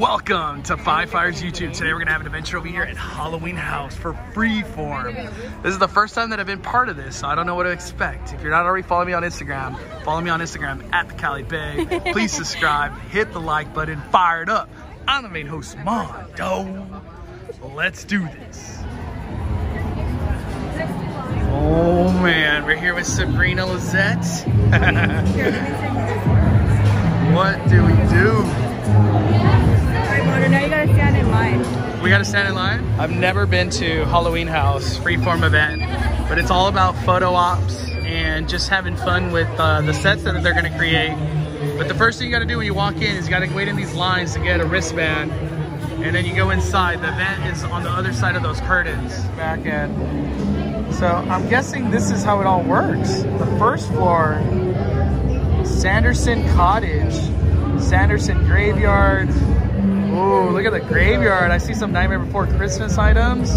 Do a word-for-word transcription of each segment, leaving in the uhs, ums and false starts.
Welcome to Five Fires YouTube. Today we're gonna have an adventure over here at Halloween House for Freeform. This is the first time that I've been part of this, so I don't know what to expect. If you're not already following me on Instagram, follow me on Instagram at the Cali Bay. Please subscribe, hit the like button, fire it up. I'm the main host, Mondo. Let's do this. Oh man, we're here with Sabrina Lizette. What do we do? Now you gotta stand in line. We gotta stand in line? I've never been to Halloween House, Freeform event, but it's all about photo ops and just having fun with uh, the sets that they're gonna create. But the first thing you gotta do when you walk in is you gotta wait in these lines to get a wristband, and then you go inside. The event is on the other side of those curtains back end. So I'm guessing this is how it all works. The first floor, Sanderson Cottage, Sanderson Graveyard. Ooh, look at the graveyard. I see some Nightmare Before Christmas items.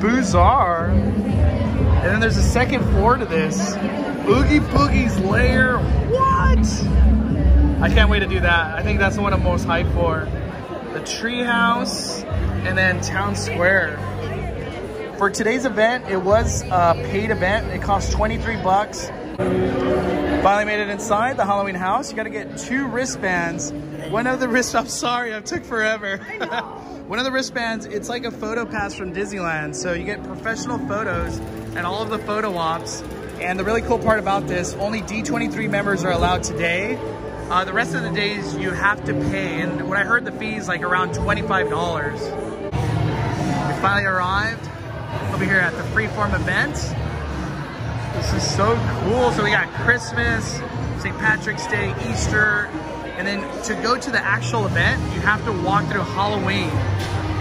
Bizarre. And then there's a second floor to this. Oogie Boogie's lair. What? I can't wait to do that. I think that's the one I'm most hyped for. The treehouse and then town square. For today's event, it was a paid event. It cost twenty-three bucks. Finally made it inside the Halloween House. You gotta get two wristbands. One of the wrist, I'm sorry, I took forever. One of the wristbands, it's like a photo pass from Disneyland. So you get professional photos and all of the photo ops. And the really cool part about this, only D twenty-three members are allowed today. Uh, the rest of the days you have to pay. And when I heard the fees, like around twenty-five dollars. We finally arrived over here at the Freeform event. This is so cool. So we got Christmas, Saint Patrick's Day, Easter, and then to go to the actual event, you have to walk through Halloween.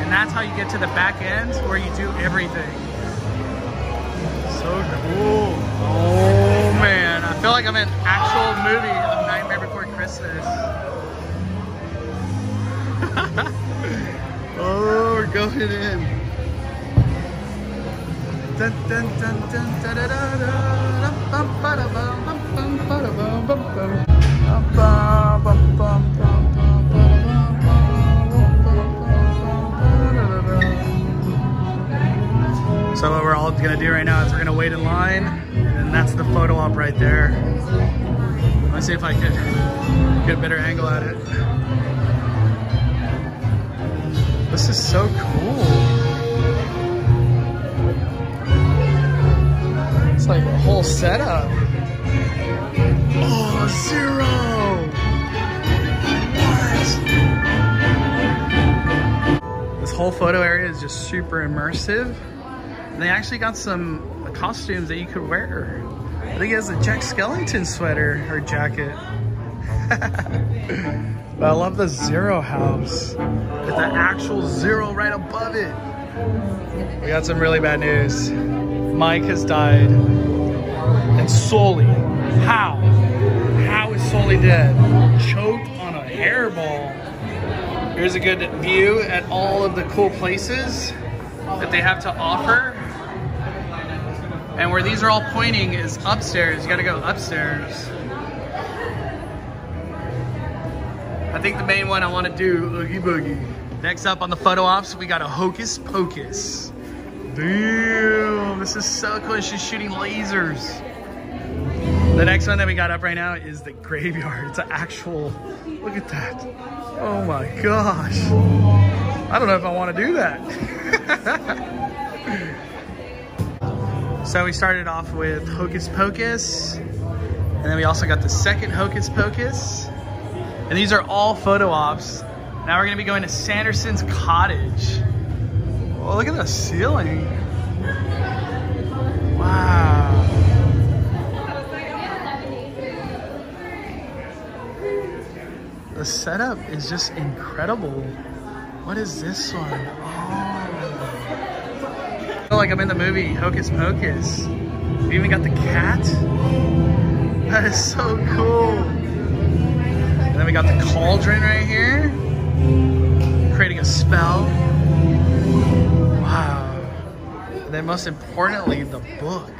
And that's how you get to the back end where you do everything. So cool. Oh man, I feel like I'm in an actual movie of Nightmare Before Christmas. Oh, we're going in. Dun, dun, dun, dun, da, da, da, da. So what we're all gonna do right now is we're gonna wait in line, and that's the photo op right there. Let's see if I could get a better angle at it. This is so cool. Like a whole setup. Oh, Zero! What? This whole photo area is just super immersive. And they actually got some costumes that you could wear. I think it has a Jack Skellington sweater or jacket. But I love the Zero house. With the actual Zero right above it. We got some really bad news. Mike has died, and Sully, how? How is Sully dead? Choked on a hairball. Here's a good view at all of the cool places that they have to offer. And where these are all pointing is upstairs. You gotta go upstairs. I think the main one I wanna do, Oogie Boogie. Next up on the photo ops, we got a Hocus Pocus. Damn, this is so cool. She's shooting lasers. The next one that we got up right now is the graveyard. It's an actual, look at that. Oh my gosh. I don't know if I want to do that. So we started off with Hocus Pocus. And then we also got the second Hocus Pocus. And these are all photo ops. Now we're going to be going to Sanderson's Cottage. Oh, look at the ceiling. Wow. The setup is just incredible. What is this one? Oh. I feel like I'm in the movie Hocus Pocus. We even got the cat. That is so cool. And then we got the cauldron right here. Creating a spell. And then most importantly, the book.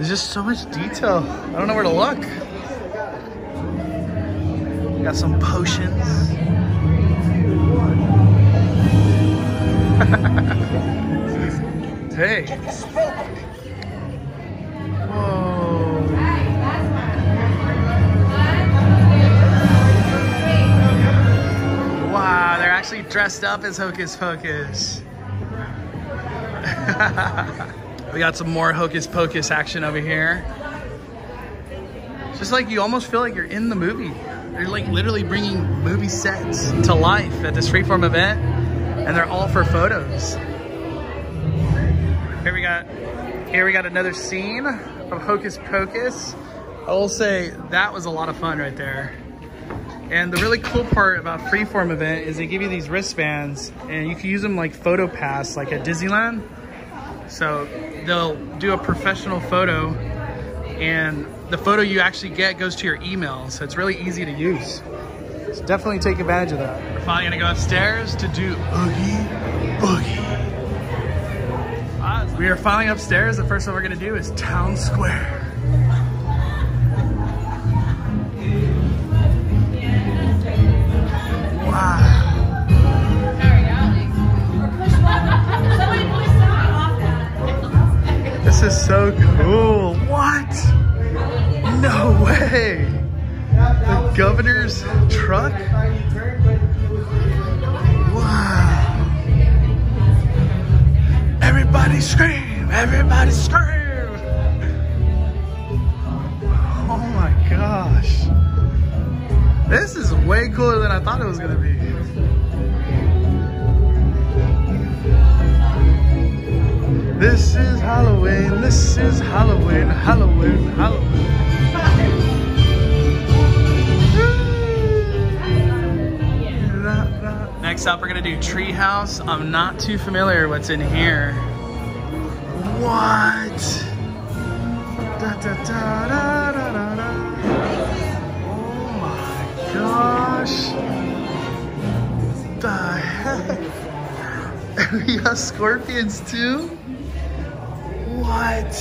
There's just so much detail. I don't know where to look. Got some potions. Hey. Whoa. Wow, they're actually dressed up as Hocus Pocus. We got some more Hocus Pocus action over here. It's just like you almost feel like you're in the movie. They're like literally bringing movie sets to life at this Freeform event, and they're all for photos. Here we got, here we got another scene of Hocus Pocus. I will say that was a lot of fun right there. And the really cool part about Freeform event is they give you these wristbands, and you can use them like photo pass, like at Disneyland. So they'll do a professional photo, and the photo you actually get goes to your email. So it's really easy to use. So definitely take advantage of that. We're finally gonna go upstairs to do Oogie Boogie. Awesome. We are finally upstairs. The first one we're gonna do is Town Square. Wow. This is so cool. What? No way. The governor's truck? Wow. Everybody scream. Everybody scream. Oh my gosh. This is way cooler than I thought it was gonna be. This is Halloween, this is Halloween, Halloween, Halloween. Next up, we're gonna do Treehouse. I'm not too familiar what's in here. What? Da, da, da, da, da, da, da. Gosh, what the heck? We got scorpions too? What?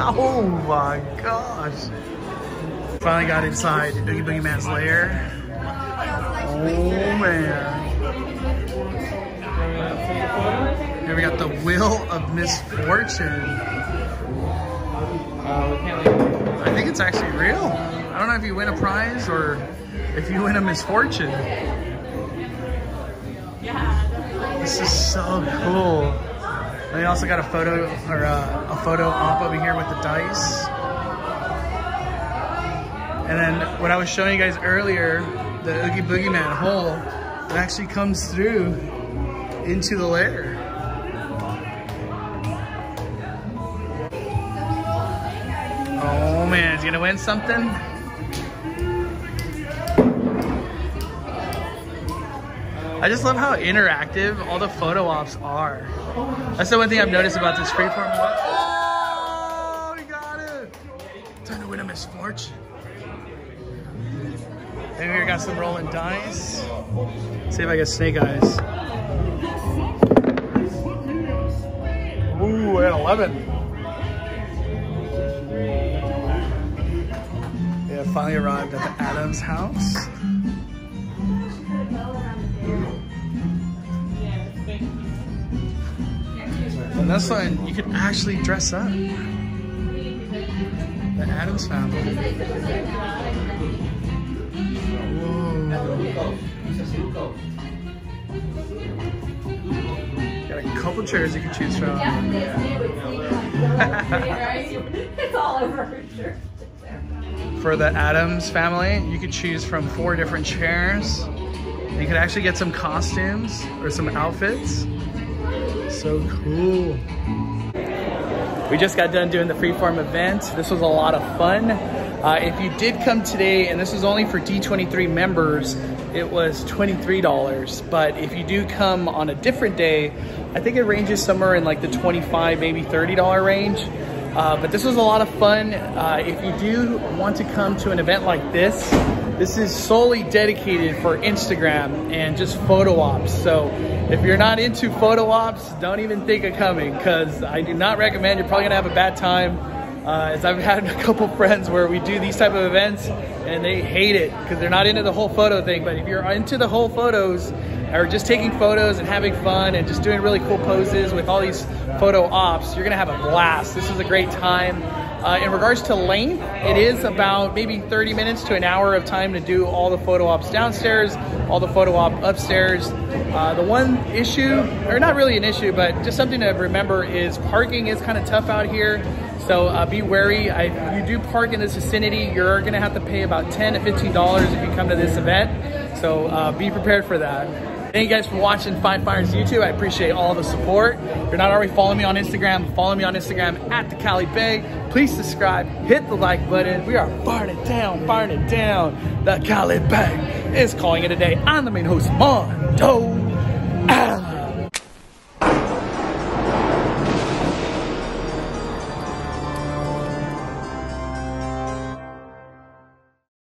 Oh my gosh. Finally got inside Oogie Boogie Man's lair. Oh man. Here we got the Wheel of Misfortune. I think it's actually real. I don't know if you win a prize or if you win a misfortune. This is so cool. And they also got a photo or a, a photo op over here with the dice. And then what I was showing you guys earlier, the Oogie Boogie Man hole, it actually comes through into the lair. Oh man, is he gonna win something? I just love how interactive all the photo ops are. That's the one thing I've noticed about this Freeform. Oh, he got it! Time to win a misfortune. Maybe we got some rolling dice. Let's see if I get snake eyes. Ooh, I got eleven. Finally arrived at the Addams house. And that's one you can actually dress up. The Addams family. Whoa. Got a couple chairs you can choose from. It's all over furniture. For the Addams family, you could choose from four different chairs. You could actually get some costumes or some outfits. So cool. We just got done doing the Freeform event. This was a lot of fun. Uh, if you did come today, and this is only for D twenty-three members, it was twenty-three dollars. But if you do come on a different day, I think it ranges somewhere in like the twenty-five, maybe thirty dollar range. Uh, but this was a lot of fun. Uh, if you do want to come to an event like this, This is solely dedicated for Instagram and just photo ops. So if you're not into photo ops, don't even think of coming, because I do not recommend. You're probably gonna have a bad time. Uh, as I've had a couple friends where we do these type of events and they hate it because they're not into the whole photo thing. But if you're into the whole photos, or just taking photos and having fun and just doing really cool poses with all these photo ops, you're gonna have a blast. This is a great time. Uh, in regards to length, it is about maybe thirty minutes to an hour of time to do all the photo ops downstairs, all the photo op upstairs. Uh, the one issue, or not really an issue, but just something to remember is parking is kind of tough out here. So uh, be wary. I, if you do park in this vicinity, you're gonna have to pay about ten to fifteen dollars if you come to this event. So uh, be prepared for that. Thank you guys for watching Five Fires YouTube. I appreciate all the support. If you're not already following me on Instagram, follow me on Instagram at the Cali Bay. Please subscribe, hit the like button. We are firing it down, firing it down. The Cali Bay is calling it a day. I'm the main host, Mondo.